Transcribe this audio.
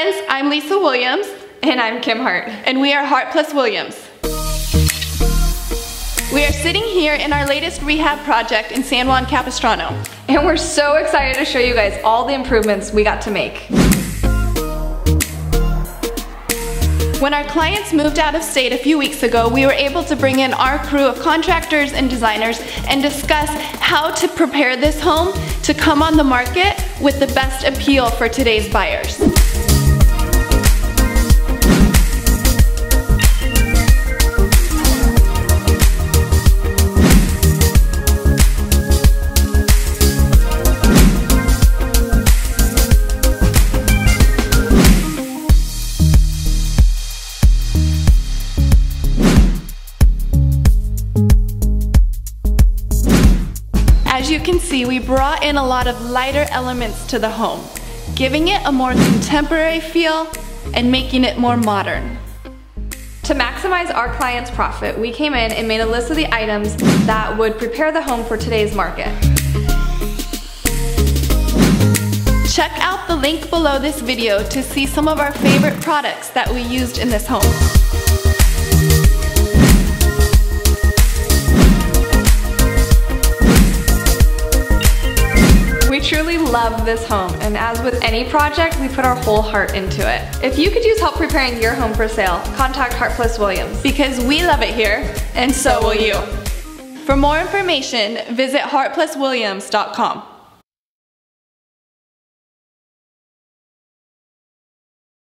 friends, I'm Lisa Williams. And I'm Kim Hart. And we are Hart Plus Williams. We are sitting here in our latest rehab project in San Juan Capistrano. And we're so excited to show you guys all the improvements we got to make. When our clients moved out of state a few weeks ago, we were able to bring in our crew of contractors and designers and discuss how to prepare this home to come on the market with the best appeal for today's buyers. As you can see, we brought in a lot of lighter elements to the home, giving it a more contemporary feel and making it more modern. To maximize our client's profit, we came in and made a list of the items that would prepare the home for today's market. Check out the link below this video to see some of our favorite products that we used in this home. We truly love this home, and as with any project, we put our whole heart into it. If you could use help preparing your home for sale, contact Hart Plus Williams, because we love it here, and so will you. For more information, visit hartpluswilliams.com.